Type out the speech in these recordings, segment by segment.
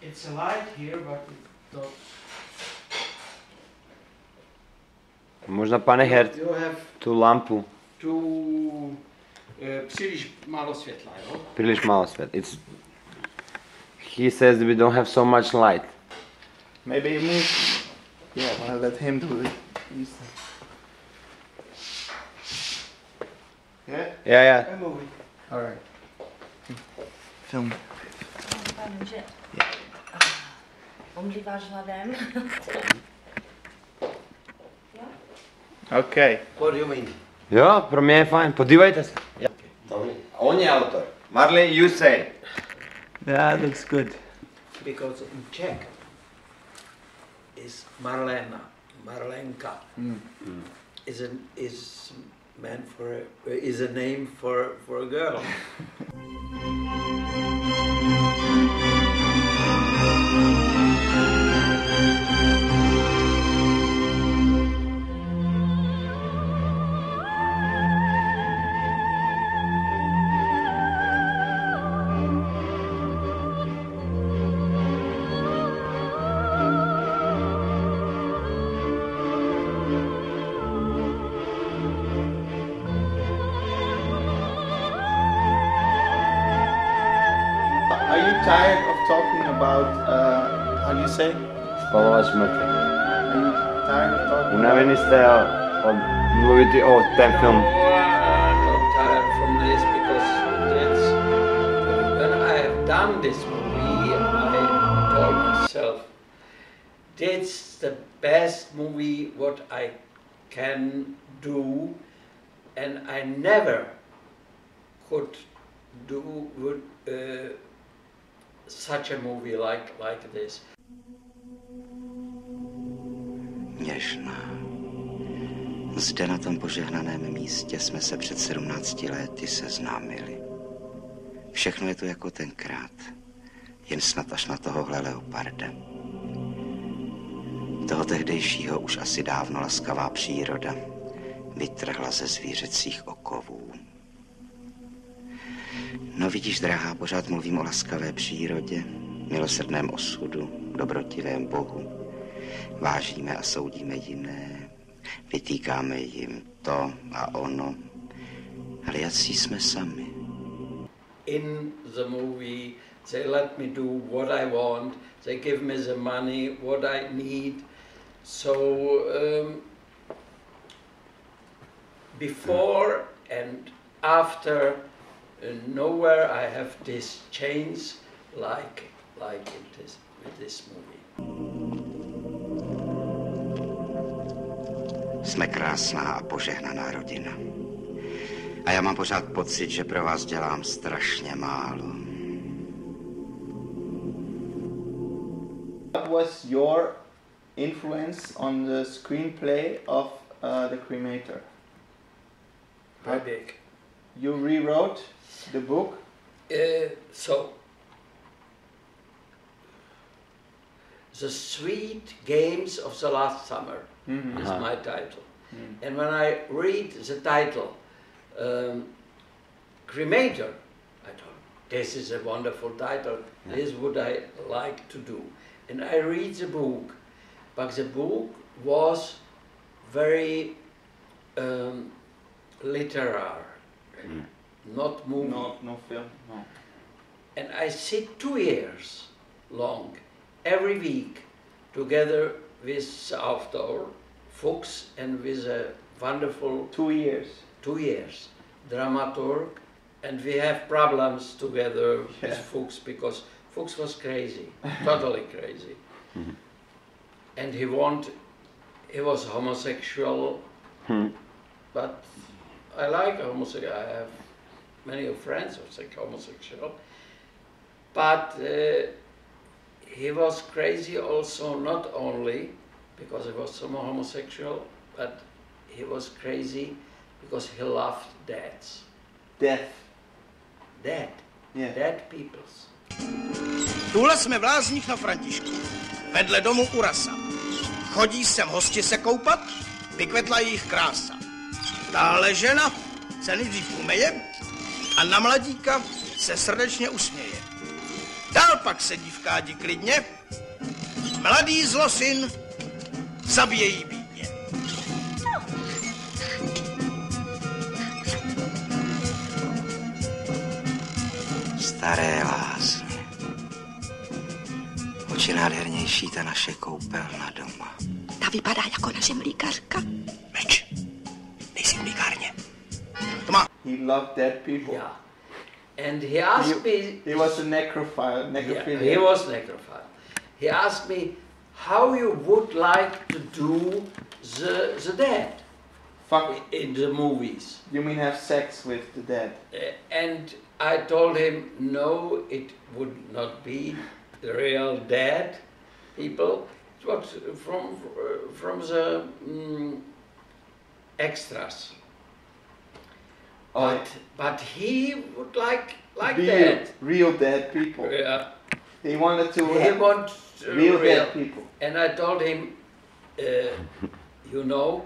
It's a light here, but it don't. Možná pane Hert, tu lampu. Tu příliš málo světla, jo? Příliš málo světla. It's... He says we don't have so much light. Maybe you move. Yeah, I wanna let him do it. Yeah? Yeah, yeah. I'm moving. Alright. Film. Pane, že... Omdlíváš hladem? OK. What do you mean? Jo, pro mě je fajn, podívejte se. Okay. On je autor. Marlene, you say. That looks good. Because in Czech is Marlena, Marlenka. Mm. Is a name for a girl. Tired of talking about how do you say? Spalovač mrtvých. Are you tired of talking? Unavený jste od mluvit o ten film. I'm tired from this because it's when I have done this movie, I told myself it's the best movie what I can do, and I never could do would. Such a movie like this. Měšná. Zde na tom požehnaném místě jsme se před 17 lety seznámili. Všechno je to jako tenkrát, jen snad až na tohohle leoparda. Toho tehdejšího už asi dávno laskavá příroda vytrhla ze zvířecích okovů. No vidíš, drahá, pořád mluvím o laskavé přírodě, milosrdném osudu, dobrotivém Bohu. Vážíme a soudíme jiné, vytýkáme jim to a ono, ale jací jsme sami. In the movie they let me do what I want, they give me the money, what I need, so before and after nowhere I have this change like in this with this movie. Jsme krásná a požehnaná rodina. A já mám pořád pocit, že pro vás dělám strašně málo. What was your influence on the screenplay of The Cremator? How big? You rewrote the book? So, The Sweet Games of the Last Summer is my title. And when I read the title, Cremator, I thought, this is a wonderful title, this would I like to do. And I read the book, but the book was very literary. Not movie. No film, no. And I sit 2 years long, every week, together with the author, Fuks, and with a wonderful... 2 years. 2 years. Dramaturg. And we have problems together with Fuks, because Fuks was crazy, totally crazy. And he was homosexual, but I like homosexual, I have many friends who are homosexual, but he was crazy also, not only because he was somewhat homosexual, but he was crazy because he loved deaths. Death? Dead. Yeah. Dead peoples. Tuhle jsme v Lázních na Františku, vedle domu u Rasa. Chodí sem hosti se koupat, vykvetla jejich krása. Tahle žena se nejdřív umeje a na mladíka se srdečně usměje. Dál pak se dívkádi klidně, mladý zlosin zabíjejí bídně. Staré lásně, oči nádhernější ta naše koupelna doma. Ta vypadá jako naše mlíkařka. Meč, nejsi v mlíkárně. He loved dead people. Yeah. And he asked me... He was a necrophile. Yeah, he was necrophile. He asked me how you would like to do the dead. Fuck. In the movies. You mean have sex with the dead? And I told him, no, it would not be the real dead people. It was from the extras. But he would like that. Real dead people. Yeah. He wanted to real dead people. And I told him, you know,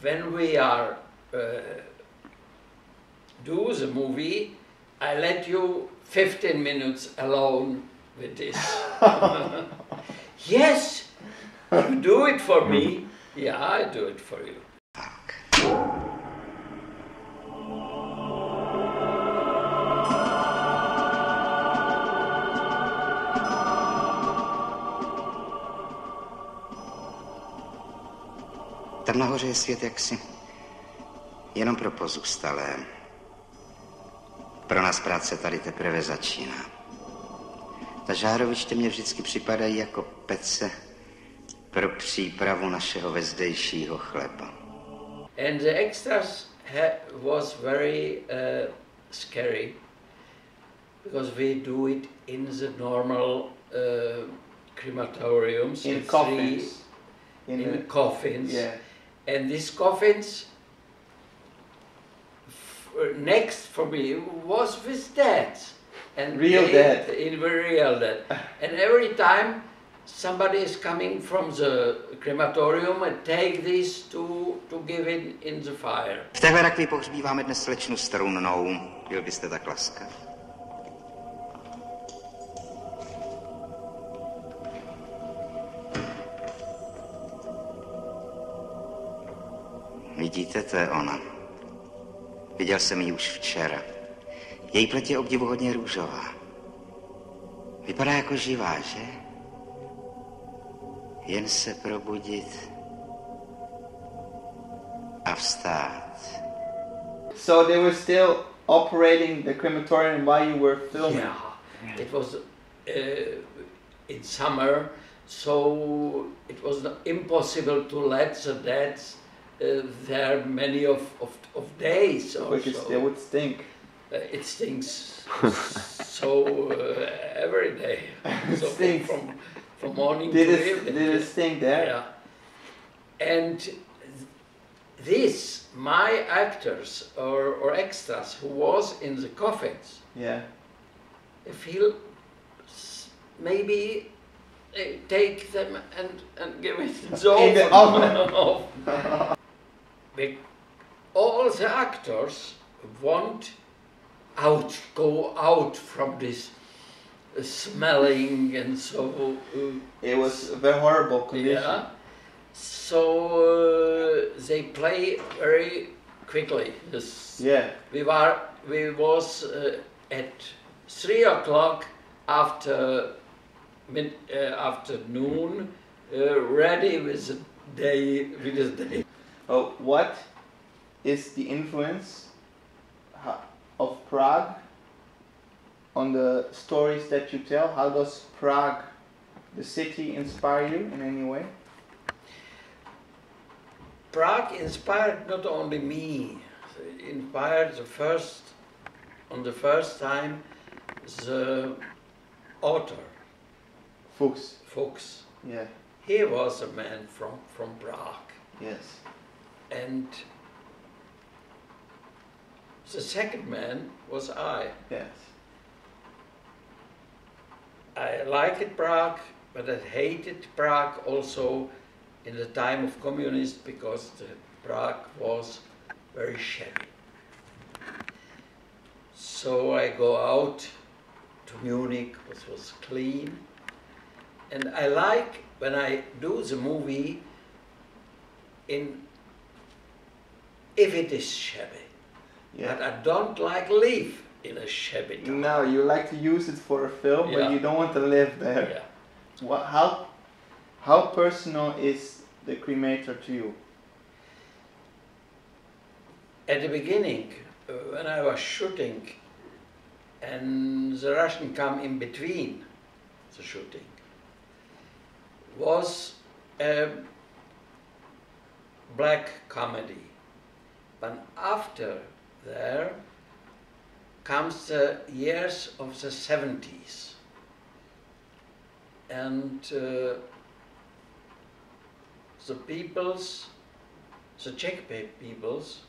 when we are do the movie, I let you 15 minutes alone with this. Yes, you do it for me. Yeah, I do it for you. Tam nahoře je svět jaksi jenom pro pozůstalé. Pro nás práce tady teprve začíná. Ta žároviště mě vždycky připadají jako pece pro přípravu našeho vezdejšího chleba. And the extras was very scary because we do it in the normal crematoriums in coffins. In coffins. Yeah. And these coffins, next for me, was with dead. And real dead. In real dead. And every time somebody is coming from the crematorium and take these to give it in the fire. V téhle rakvi pohřbíváme dnes slečnu strunnou. Byl byste tak laskav. Vidíte, to je ona. Viděl jsem ji už včera. Její pleť je obdivuhodně růžová. Vypadá jako živá, že? Jen se probudit a vstát. So they were still operating the crematorium while you were filming? Yeah. It was in summer, so it was impossible to let the dead there are many of days or so. They would stink. It stinks so every day. It so stinks. From morning to evening. Did it stink there? Yeah. And this, my actors or extras who was in the coffins, yeah, I feel maybe take them and give it the oven. All the actors want out, go out from this smelling and so... it was a very horrible condition. Yeah. So they play very quickly. Yes. Yeah. We was at 3 o'clock afternoon, ready with the day, Oh, what is the influence of Prague on the stories that you tell? How does Prague, the city, inspire you in any way? Prague inspired not only me. It inspired on the first time the author. Fuks. Yeah. He was a man from Prague. Yes. And the second man was I. Yes. I liked Prague, but I hated Prague also in the time of communists because Prague was very shabby. So I go out to to Munich, which was clean. And I like, when I do the movie, if it is shabby. Yeah. But I don't like live in a shabby town. No, you like to use it for a film, yeah. But you don't want to live there. Yeah. What, how personal is The Cremator to you? At the beginning, when I was shooting, and the Russian come in between the shooting, was a black comedy. But after there comes the years of the 70s. And the peoples, the Czech peoples,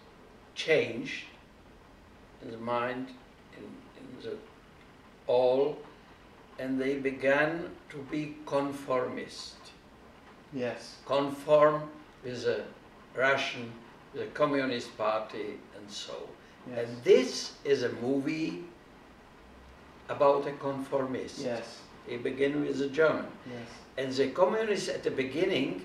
changed in the mind, in the all, and they began to be conformist. Yes. Conform with the Russian, the Communist Party, and so. Yes. And this is a movie about a conformist. Yes. They begin with the German. Yes. And the communists at the beginning,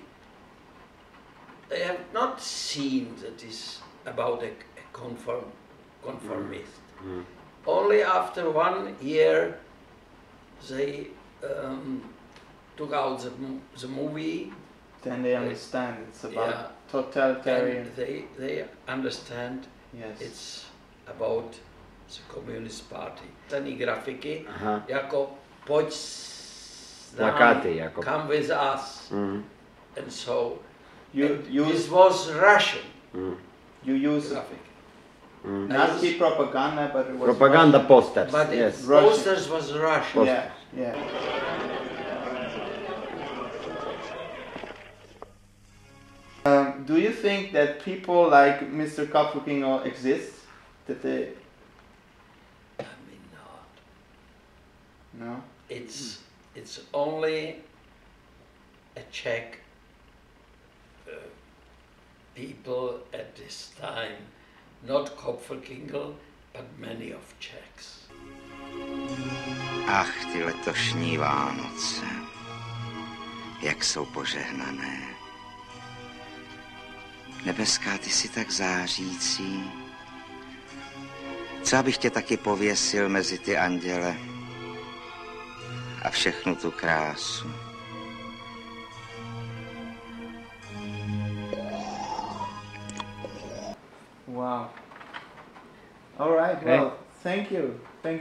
they have not seen that it's about a conformist. Mm. Only after 1 year they took out the movie. Then they understand it's about yeah. Totalitarian. And they understand yes. It's about the Communist Party. Tani grafiky, jako pojď s námi, jako come with us. Mm. And so, this was Russian. Mm. You use graphic. Mm. Nazi propaganda, but it was propaganda Russian. Posters. But yes. Posters was Russian. Yeah. Yeah. Do you think that people like Mr. Kopfelkingl exists? That they? I mean, not. No. It's only a Czech people at this time, not Kopfelkingl, but many of Czechs. Ach, ty letošní Vánoce, jak jsou požehnané. Nebeská, ty jsi tak zářící. Co abych tě taky pověsil mezi ty anděle a všechnu tu krásu. Wow. All right, okay. Well, thank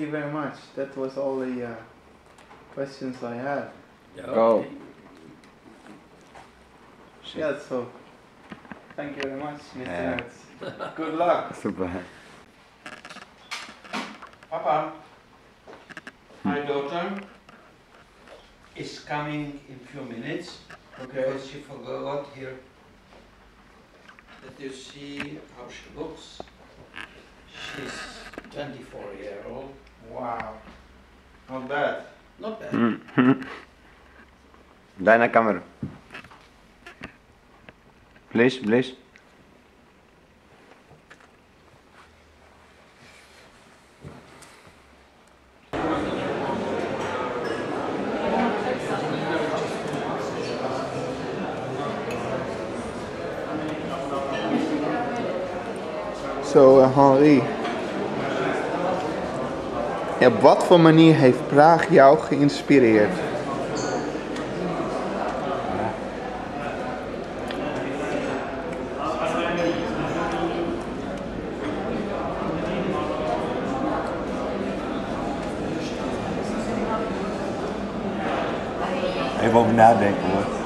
you very much. That was all the questions I had. Yeah, okay. Oh. Yeah, so thank you very much, Mr. Yeah. Good luck. Super. Papa, my daughter is coming in a few minutes. Okay. Because she forgot here. That you see how she looks. She's 24-year-old. Wow. Not bad. Not bad. Deine Kamera. Please, please. Zo, Henri. Op wat voor manier heeft Praag jou geïnspireerd? Even over nadenken hoor.